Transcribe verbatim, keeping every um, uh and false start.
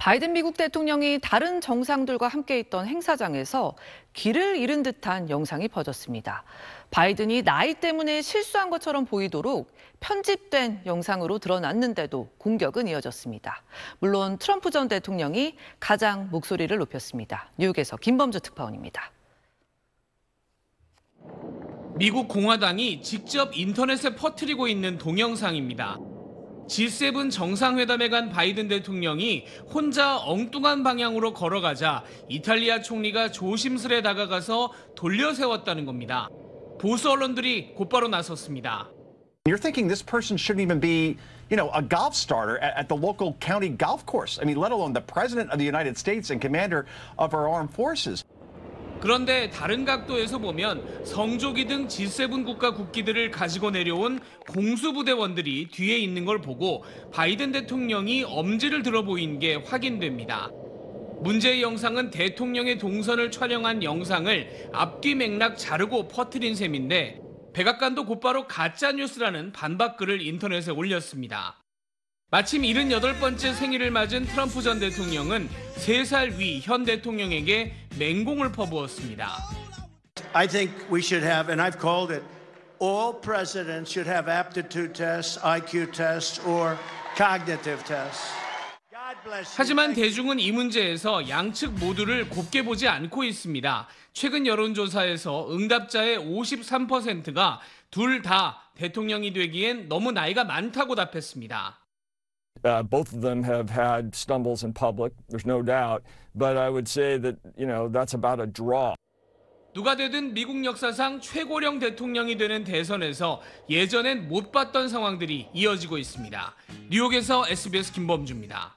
바이든 미국 대통령이 다른 정상들과 함께 있던 행사장에서 길을 잃은 듯한 영상이 퍼졌습니다. 바이든이 나이 때문에 실수한 것처럼 보이도록 편집된 영상으로 드러났는데도 공격은 이어졌습니다. 물론 트럼프 전 대통령이 가장 목소리를 높였습니다. 뉴욕에서 김범주 특파원입니다. 미국 공화당이 직접 인터넷에 퍼뜨리고 있는 동영상입니다. 지 세븐 정상회담에 간 바이든 대통령이 혼자 엉뚱한 방향으로 걸어가자 이탈리아 총리가 조심스레 다가가서 돌려세웠다는 겁니다. 보수 언론들이 곧바로 나섰습니다. You're thinking this person shouldn't even be, you know, a golf starter at the local county golf course. I mean, let alone the president of the United States and commander of our armed forces. 그런데 다른 각도에서 보면 성조기 등 지 세븐 국가 국기들을 가지고 내려온 공수부대원들이 뒤에 있는 걸 보고 바이든 대통령이 엄지를 들어 보인 게 확인됩니다. 문제의 영상은 대통령의 동선을 촬영한 영상을 앞뒤 맥락 자르고 퍼뜨린 셈인데 백악관도 곧바로 가짜뉴스라는 반박글을 인터넷에 올렸습니다. 마침 일흔여덟 번째 생일을 맞은 트럼프 전 대통령은 세 살 위 현 대통령에게 맹공을 퍼부었습니다. I think we should have, and I've called it, all presidents should have aptitude tests, 아이 큐 tests, or cognitive tests. 하지만 대중은 이 문제에서 양측 모두를 곱게 보지 않고 있습니다. 최근 여론조사에서 응답자의 오십삼 퍼센트가 둘 다 대통령이 되기엔 너무 나이가 많다고 답했습니다. Uh, both of them have had stumbles in public, there's no doubt, but I would say that, you know, that's about a draw. 누가 되든 미국 역사상 최고령 대통령이 되는 대선에서 예전엔 못 봤던 상황들이 이어지고 있습니다. 뉴욕에서 에스비에스 김범주입니다.